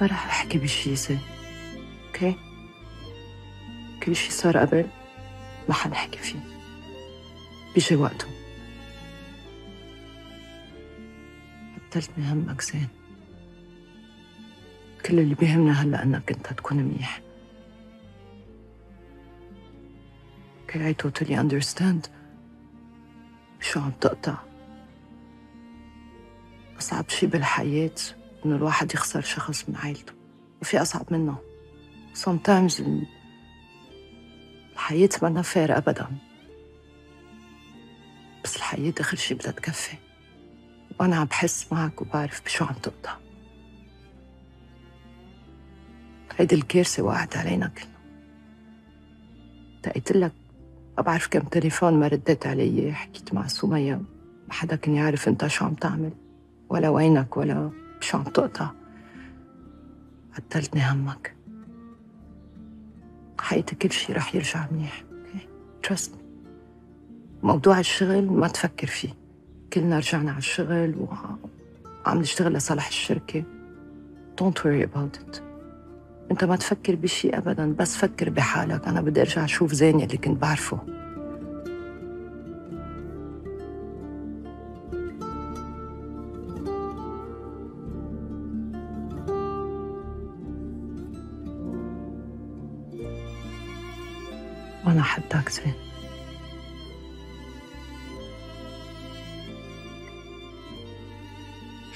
ما راح أحكي بشي زين، أوكي؟ كل شي صار قبل ما حنحكي فيه، بيجي وقته. بطلتني همك زين، كل اللي بيهمنا هلا إنك أنت تكون منيح. Okay, I totally understand شو عم تقطع. أصعب شي بالحياة إنه الواحد يخسر شخص من عائلته، وفي أصعب منه. Sometimes الحياة مانا فير أبداً، بس الحياة آخر شي بدها تكفي، وأنا عم بحس معك وبعرف بشو عم تقطع. هيدي الكارثة وقعت علينا كلنا. دقيت لك ما بعرف كم تليفون ما رديت علي، حكيت مع سمية، ما حدا كان يعرف انت شو عم تعمل ولا وينك ولا شو عم تقطع. قتلتني همك، حقيقة كل شي رح يرجع منيح، اوكي؟ تراست مي. موضوع الشغل ما تفكر فيه، كلنا رجعنا على الشغل وعم نشتغل لصالح الشركة. Don't worry about it. انت ما تفكر بشي ابدا، بس فكر بحالك. انا بدي ارجع اشوف زين اللي كنت بعرفه. وانا حبك زين،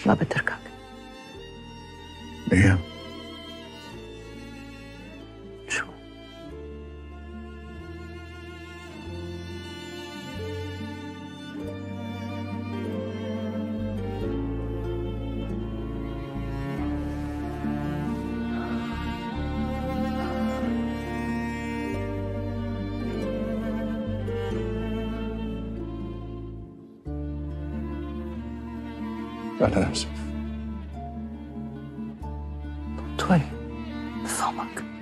ما بتركك. ايه أنا آسف. طول فمك.